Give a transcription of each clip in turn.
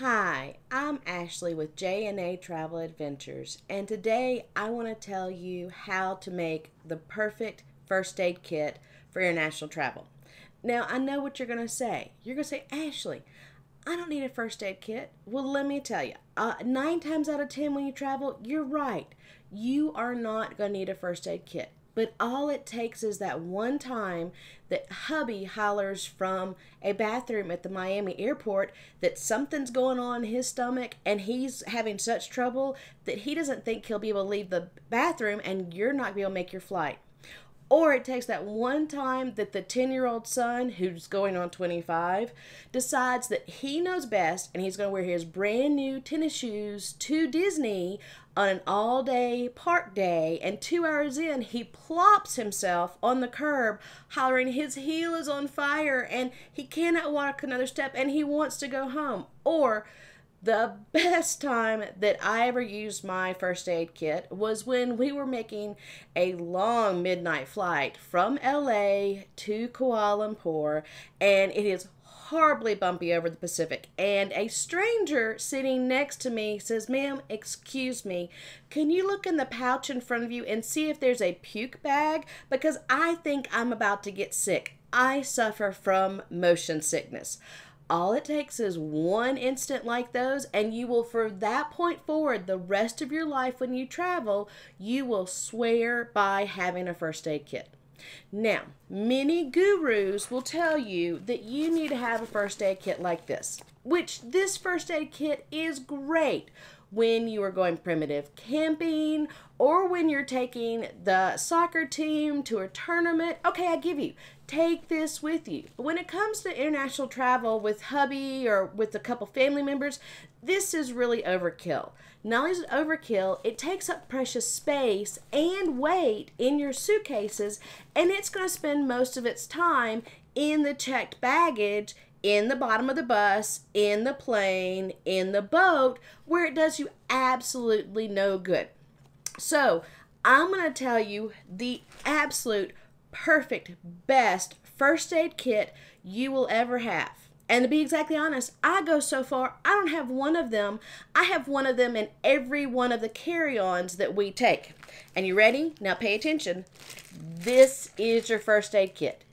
Hi, I'm Ashley with JNA Travel Adventures, and today I want to tell you how to make the perfect first aid kit for international travel. Now, I know what you're going to say. You're going to say, Ashley, I don't need a first aid kit. Well, let me tell you, 9 times out of 10 when you travel, you're right. You are not going to need a first aid kit. But all it takes is that one time that hubby hollers from a bathroom at the Miami airport that something's going on in his stomach and he's having such trouble that he doesn't think he'll be able to leave the bathroom and you're not going to be able to make your flight. Or it takes that one time that the 10-year-old son, who's going on 25, decides that he knows best and he's going to wear his brand new tennis shoes to Disney on an all-day park day, and 2 hours in, he plops himself on the curb, hollering his heel is on fire, and he cannot walk another step, and he wants to go home. Or the best time that I ever used my first aid kit was when we were making a long midnight flight from LA to Kuala Lumpur, and it is horribly bumpy over the Pacific, and a stranger sitting next to me says, ma'am, excuse me, can you look in the pouch in front of you and see if there's a puke bag? Because I think I'm about to get sick. I suffer from motion sickness. All it takes is one instant like those, and you will, from that point forward, the rest of your life when you travel, you will swear by having a first aid kit. Now, many gurus will tell you that you need to have a first aid kit like this, which this first aid kit is great when you are going primitive camping or when you're taking the soccer team to a tournament. Okay, I give you, take this with you. But when it comes to international travel with hubby or with a couple family members, this is really overkill. Not only is it overkill, it takes up precious space and weight in your suitcases, and it's going to spend most of its time in the checked baggage, in the bottom of the bus, in the plane, in the boat, where it does you absolutely no good. So I'm going to tell you the absolute perfect best first aid kit you will ever have. And to be exactly honest, I go so far, I don't have one of them. I have one of them in every one of the carry-ons that we take. And you ready? Now pay attention. This is your first aid kit.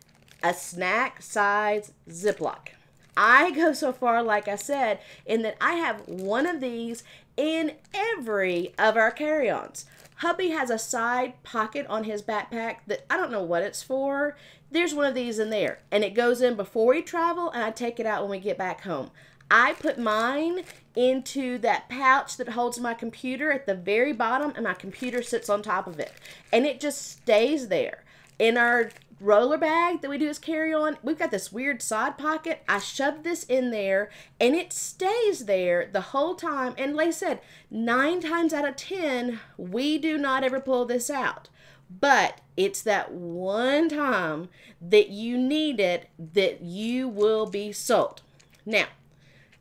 A snack-sized Ziploc. I go so far, like I said, in that I have one of these in every of our carry-ons. Hubby has a side pocket on his backpack that I don't know what it's for. There's one of these in there, and it goes in before we travel, and I take it out when we get back home. I put mine into that pouch that holds my computer at the very bottom, and my computer sits on top of it, and it just stays there. In our roller bag that we do is carry on, we've got this weird side pocket. I shove this in there and it stays there the whole time. And like I said, 9 times out of 10, we do not ever pull this out. But it's that one time that you need it that you will be sold. Now,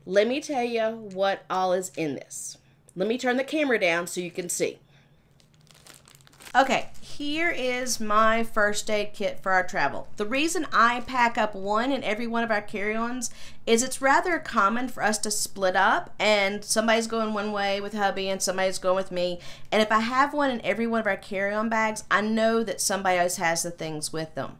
let me tell you what all is in this. Let me turn the camera down so you can see. Okay, here is my first aid kit for our travel. The reason I pack up one in every one of our carry-ons is it's rather common for us to split up, and somebody's going one way with hubby and somebody's going with me. And if I have one in every one of our carry-on bags, I know that somebody else has the things with them.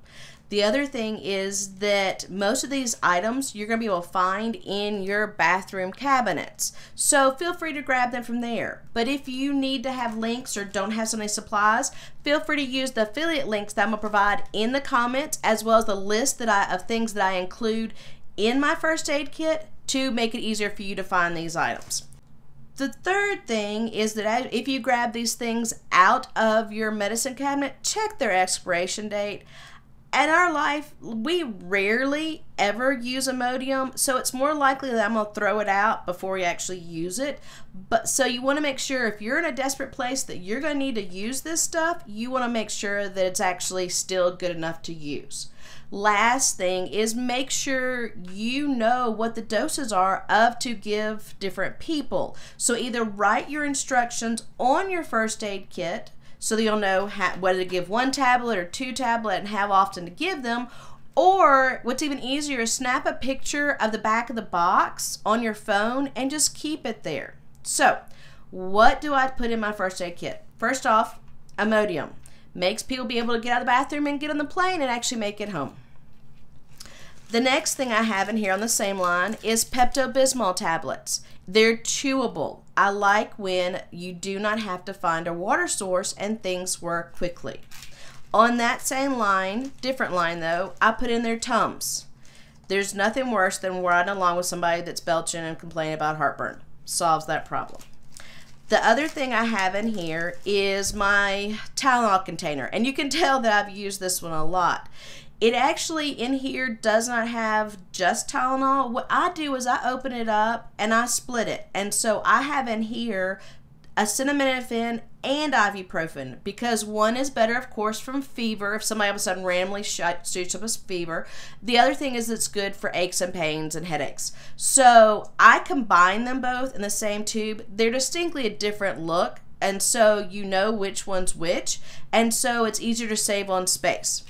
The other thing is that most of these items you're going to be able to find in your bathroom cabinets. So feel free to grab them from there. But if you need to have links or don't have so many supplies, feel free to use the affiliate links that I'm going to provide in the comments, as well as the list that of things that I include in my first aid kit to make it easier for you to find these items. The third thing is that if you grab these things out of your medicine cabinet, check their expiration date. In our life, we rarely ever use Imodium, so it's more likely that I'm going to throw it out before we actually use it. But so you want to make sure if you're in a desperate place that you're going to need to use this stuff, you want to make sure that it's actually still good enough to use. Last thing is make sure you know what the doses are of to give different people. So either write your instructions on your first aid kit, so that you'll know whether to give 1 tablet or 2 tablets and how often to give them, Or what's even easier is snap a picture of the back of the box on your phone and just keep it there. So what do I put in my first aid kit? First off, Imodium. Makes people be able to get out of the bathroom and get on the plane and actually make it home. The next thing I have in here on the same line is Pepto-Bismol tablets. They're chewable. I like when you do not have to find a water source and things work quickly. On that same line, different line though, I put in their Tums. There's nothing worse than riding along with somebody that's belching and complaining about heartburn. Solves that problem. The other thing I have in here is my Tylenol container, and you can tell that I've used this one a lot. It actually in here does not have just Tylenol. What I do is I open it up and I split it, and so I have in here acetaminophen and ibuprofen, because one is better, of course, from fever. If somebody all of a sudden randomly shoots up a fever, the other thing is it's good for aches and pains and headaches. So I combine them both in the same tube. They're distinctly a different look, and so you know which one's which, and so it's easier to save on space.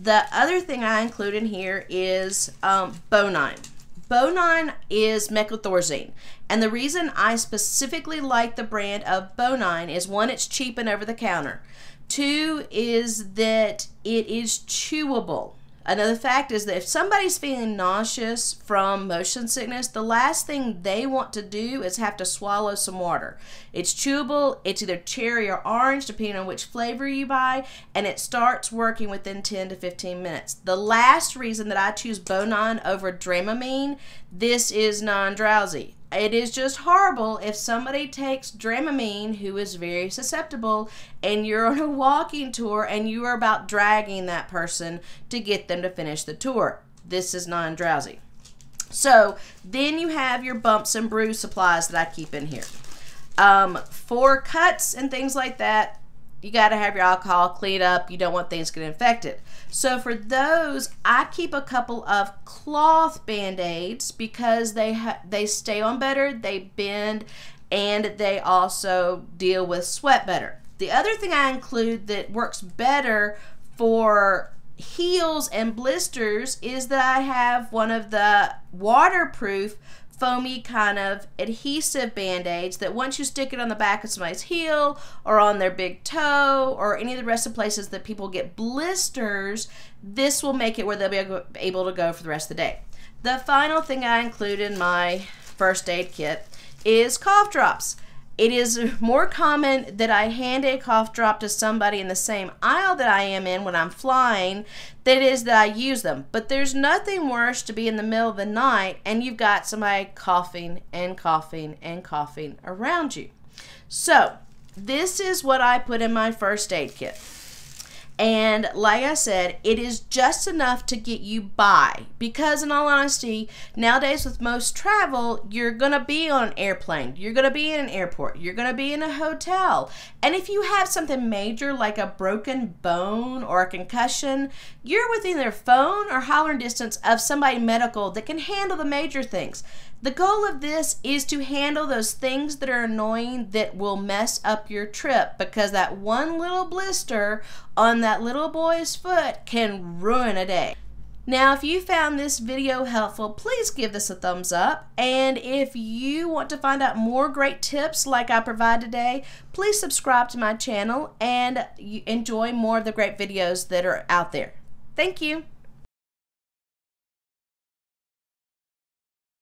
The other thing I include in here is Bonine. Bonine is meclizine, and the reason I specifically like the brand of Bonine is, one, it's cheap and over the counter. Two is that it is chewable. Another fact is that if somebody's feeling nauseous from motion sickness, the last thing they want to do is have to swallow some water. It's chewable, it's either cherry or orange, depending on which flavor you buy, and it starts working within 10 to 15 minutes. The last reason that I choose Bonine over Dramamine, this is non-drowsy. It is just horrible if somebody takes Dramamine, who is very susceptible, and you're on a walking tour and you are about dragging that person to get them to finish the tour. This is non-drowsy. So then you have your bumps and bruise supplies that I keep in here. For cuts and things like that, you got to have your alcohol cleaned up. You don't want things to get infected. So for those, I keep a couple of cloth Band-Aids because they stay on better, they bend, and they also deal with sweat better. The other thing I include that works better for heels and blisters is that I have one of the waterproof foamy kind of adhesive Band-Aids that once you stick it on the back of somebody's heel or on their big toe or any of the rest of the places that people get blisters, this will make it where they'll be able to go for the rest of the day. The final thing I include in my first aid kit is cough drops. It is more common that I hand a cough drop to somebody in the same aisle that I am in when I'm flying than it is that I use them. But there's nothing worse to be in the middle of the night and you've got somebody coughing and coughing and coughing around you. So this is what I put in my first aid kit. And like I said, it is just enough to get you by, because in all honesty, nowadays with most travel, you're going to be on an airplane, you're going to be in an airport, you're going to be in a hotel. And if you have something major like a broken bone or a concussion, you're within their phone or hollering distance of somebody medical that can handle the major things. The goal of this is to handle those things that are annoying that will mess up your trip, because that one little blister on that little boy's foot can ruin a day. Now, if you found this video helpful, please give this a thumbs up. And if you want to find out more great tips like I provide today, please subscribe to my channel and enjoy more of the great videos that are out there. Thank you.